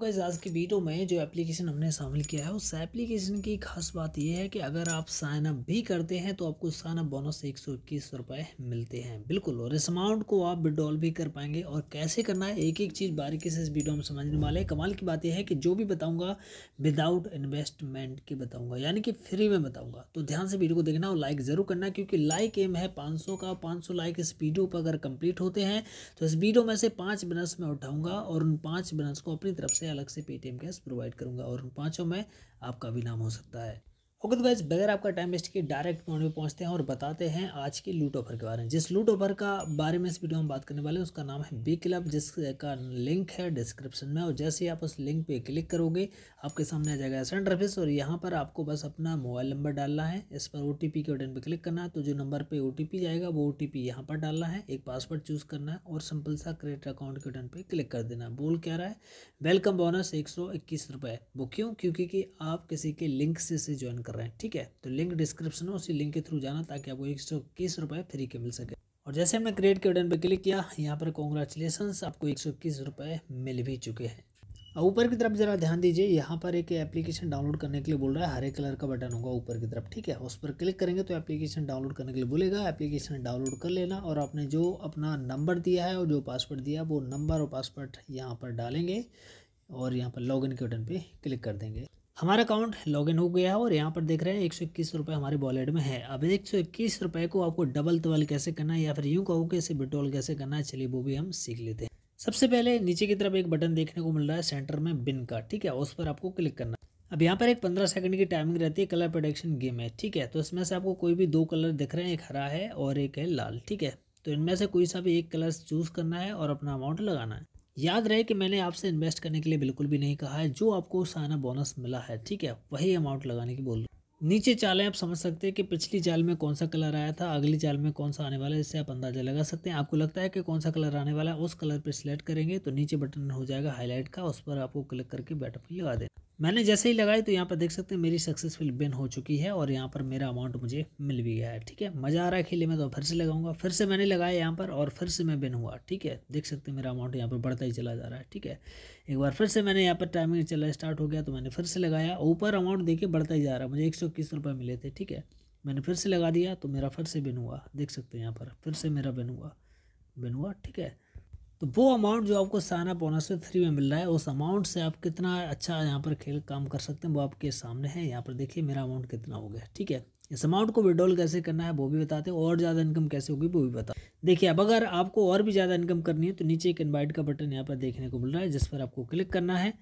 Guys आज की video में जो एप्लीकेशन हमने शामिल किया है उस एप्लीकेशन की खास बात यह है कि अगर आप साइन अप भी करते हैं तो आपको साइन अप बोनस 121 रुपये मिलते हैं बिल्कुल। और इस अमाउंट को आप विड्रॉल भी कर पाएंगे और कैसे करना है एक एक चीज़ बारीकी से इस वीडियो में समझने वाले हैं। कमाल की बात यह है कि जो भी बताऊँगा विदाउट इन्वेस्टमेंट के बताऊँगा, यानी कि फ्री में बताऊँगा। तो ध्यान से वीडियो को देखना और लाइक ज़रूर करना, क्योंकि लाइक एम है 500 का। 500 लाइक इस वीडियो पर अगर कंप्लीट होते हैं तो इस वीडियो में से 5 विनर्स मैं उठाऊँगा और उन 5 विनर्स को अपनी तरफ से अलग से पेटीएम कैश प्रोवाइड करूंगा और उन 5 में आपका भी नाम हो सकता है। ओके तो गाइस बगैर आपका टाइम वेस्ट किए डायरेक्ट पॉइंट पे पहुंचते हैं और बताते हैं आज के लूट ऑफर के बारे में। जिस लूट ऑफर का बारे में इस वीडियो में बात करने वाले हैं उसका नाम है बी क्लब, जिसका लिंक है डिस्क्रिप्शन में। और जैसे ही आप उस लिंक पे क्लिक करोगे आपके सामने आ जाएगा ऐसा इंटरफेस और यहाँ पर आपको बस अपना मोबाइल नंबर डालना है। इस पर OTP के बटन पर क्लिक करना है, तो जो नंबर पर OTP जाएगा वो OTP यहाँ पर डालना है। एक पासवर्ड चूज़ करना है और सिंपल सा क्रिएट अकाउंट के बटन पर क्लिक कर देना। बोल क्या रहा है, वेलकम बोनस 121 रुपये। वो क्यों? क्योंकि आप किसी के लिंक से ज्वाइन कर रहे हैं, ठीक है। तो लिंक डिस्क्रिप्शन में, उसी लिंक के थ्रू जाना ताकि आपको 121 रुपये फ्री के मिल सके। और जैसे हमने क्रिएट के बटन पर क्लिक किया, यहाँ पर कॉन्ग्रेचुलेशंस, आपको 121 रुपये मिल भी चुके हैं। ऊपर की तरफ जरा ध्यान दीजिए, यहाँ पर एक एप्लीकेशन डाउनलोड करने के लिए बोल रहा है, हरे कलर का बटन होगा ऊपर की तरफ, ठीक है। उस पर क्लिक करेंगे तो एप्लीकेशन डाउनलोड करने के लिए बोलेगा, एप्लीकेशन डाउनलोड कर लेना। और आपने जो अपना नंबर दिया है और जो पासवर्ड दिया है वो नंबर और पासवर्ड यहाँ पर डालेंगे और यहाँ पर लॉगिन के बटन पर क्लिक कर देंगे। हमारा अकाउंट लॉगिन हो गया है और यहाँ पर देख रहे हैं 121 रुपये हमारे वॉलेट में है। अब 121 रुपये को आपको डबल तबल कैसे करना है या फिर यूँ कहो कि इसे विड्रॉल कैसे करना है, चलिए वो भी हम सीख लेते हैं। सबसे पहले नीचे की तरफ एक बटन देखने को मिल रहा है सेंटर में बिन का, ठीक है, उस पर आपको क्लिक करना है। अब यहाँ पर एक 15 सेकंड की टाइमिंग रहती है, कलर प्रोडक्शन गेम है, ठीक है। तो इसमें से आपको कोई भी 2 कलर दिख रहे हैं, एक हरा है और एक है लाल, ठीक है। तो इनमें से कोई सा भी एक कलर चूज़ करना है और अपना अमाउंट लगाना है। याद रहे कि मैंने आपसे इन्वेस्ट करने के लिए बिल्कुल भी नहीं कहा है, जो आपको साइन अप बोनस मिला है, ठीक है, वही अमाउंट लगाने की बोल रहा हूँ। नीचे चालें आप समझ सकते हैं कि पिछली चाल में कौन सा कलर आया था, अगली चाल में कौन सा आने वाला है, इससे आप अंदाजा लगा सकते हैं। आपको लगता है कि कौन सा कलर आने वाला है, उस कलर पर सिलेक्ट करेंगे तो नीचे बटन हो जाएगा हाईलाइट का, उस पर आपको क्लिक करके बैटअप लगा देना। मैंने जैसे ही लगाई तो यहाँ पर देख सकते हैं मेरी सक्सेसफुल बिन हो चुकी है और यहाँ पर मेरा अमाउंट मुझे मिल भी गया है, ठीक है। मज़ा आ रहा है खेले में, तो फिर से लगाऊंगा। फिर से मैंने लगाया यहाँ पर और फिर से मैं बिन हुआ, ठीक है। देख सकते हैं मेरा अमाउंट यहाँ पर बढ़ता ही चला जा रहा है, ठीक है। एक बार फिर से मैंने यहाँ पर टाइमिंग चला स्टार्ट हो गया तो मैंने फिर से लगाया, ऊपर अमाउंट देखिए बढ़ता ही जा रहा है। मुझे 121 रुपये मिले थे, ठीक है। मैंने फिर से लगा दिया तो मेरा फिर से बिन हुआ, देख सकते हैं यहाँ पर फिर से मेरा बिन हुआ, ठीक है। तो वो अमाउंट जो आपको साइन अप बोनस में फ्री में मिल रहा है, उस अमाउंट से आप कितना अच्छा यहाँ पर खेल काम कर सकते हैं वो आपके सामने है। यहाँ पर देखिए मेरा अमाउंट कितना हो गया, ठीक है। इस अमाउंट को विड्रॉल कैसे करना है वो भी बताते हैं और ज़्यादा इनकम कैसे होगी वो भी बताते हैं। देखिए अब अगर आपको और भी ज़्यादा इनकम करनी है तो नीचे एक इन्वाइट का बटन यहाँ पर देखने को मिल रहा है, जिस पर आपको क्लिक करना है।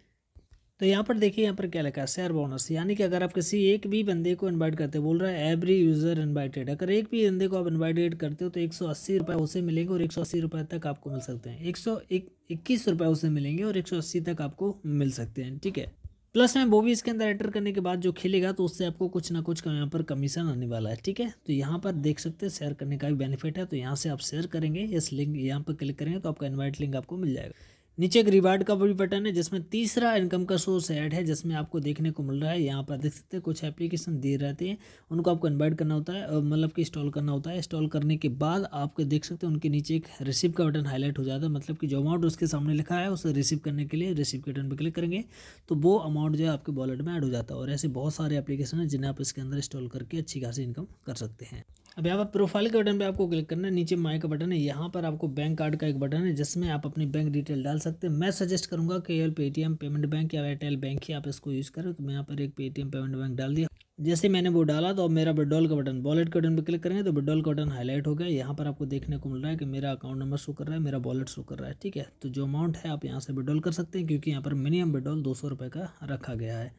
तो यहाँ पर देखिए यहाँ पर क्या लिखा है, शेयर बोनस, यानी कि अगर आप किसी एक भी बंदे को इनवाइट करते हो, बोल रहा है एवरी यूज़र इनवाइटेड, अगर एक भी बंदे को आप इनवाइटेड करते हो तो 180 रुपये उसे मिलेंगे और 180 रुपये तक आपको मिल सकते हैं। 121 रुपये उसे मिलेंगे और 180 तक आपको मिल सकते हैं, ठीक है। प्लस में वो भी इसके अंदर एंटर करने के बाद जो खेलेगा तो उससे आपको कुछ ना कुछ यहाँ पर कमीशन आने वाला है, ठीक है। तो यहाँ पर देख सकते हैं शेयर करने का भी बेनिफिट है, तो यहाँ से आप शेयर करेंगे, इस लिंक यहाँ पर क्लिक करेंगे तो आपका इन्वाइट लिंक आपको मिल जाएगा। नीचे एक रिवार्ड का भी बटन है, जिसमें तीसरा इनकम का सोर्स ऐड है, जिसमें आपको देखने को मिल रहा है। यहाँ पर देख सकते हैं कुछ एप्लीकेशन दे रहते हैं, उनको आपको इनवाइट करना होता है, मतलब कि इंस्टॉल करना होता है। इंस्टॉल करने के बाद आपके देख सकते हैं उनके नीचे एक रिसीव का बटन हाईलाइट हो जाता है, मतलब कि जो अमाउंट उसके सामने लिखा है उसे रिसीव करने के लिए रिसीव के बटन पर क्लिक करेंगे तो वो अमाउंट जो है आपके वॉलेट में ऐड हो जाता है। और ऐसे बहुत सारे एप्लीकेशन हैं जिन्हें आप इसके अंदर इंस्टॉल करके अच्छी खासी इनकम कर सकते हैं। अब यहाँ पर प्रोफाइल के बटन पे आपको क्लिक करना है, नीचे माई का बटन है, यहाँ पर आपको बैंक कार्ड का एक बटन है जिसमें आप अपनी बैंक डिटेल डाल सकते हैं। मैं सजेस्ट करूँगा कि केवल पेटीएम पेमेंट बैंक या एयरटेल बैंक ही आप इसको यूज़ करें। तो मैं यहाँ पर एक पेटीएम पेमेंट बैंक डाल दिया, जैसे मैंने वो डाला तो अब मेरा विड्रॉल का बटन, वॉलेट के बटन पर क्लिक करेंगे तो विड्रॉल का बटन हाईलाइट हो गया। यहाँ पर आपको देखने को मिल रहा है कि मेरा अकाउंट नंबर शो कर रहा है, मेरा वॉलेट शो कर रहा है, ठीक है। तो जो अमाउंट है आप यहाँ से विड्रॉल कर सकते हैं, क्योंकि यहाँ पर मिनिमम विड्रॉल 200 रुपये का रखा गया है।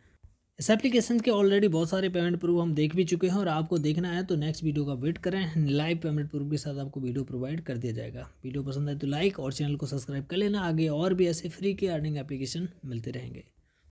इस एप्लीकेशन के ऑलरेडी बहुत सारे पेमेंट प्रूफ हम देख भी चुके हैं और आपको देखना है तो नेक्स्ट वीडियो का वेट करें, लाइव पेमेंट प्रूफ के साथ आपको वीडियो प्रोवाइड कर दिया जाएगा। वीडियो पसंद आए तो लाइक और चैनल को सब्सक्राइब कर लेना। आगे और भी ऐसे फ्री के अर्निंग एप्लीकेशन मिलते रहेंगे।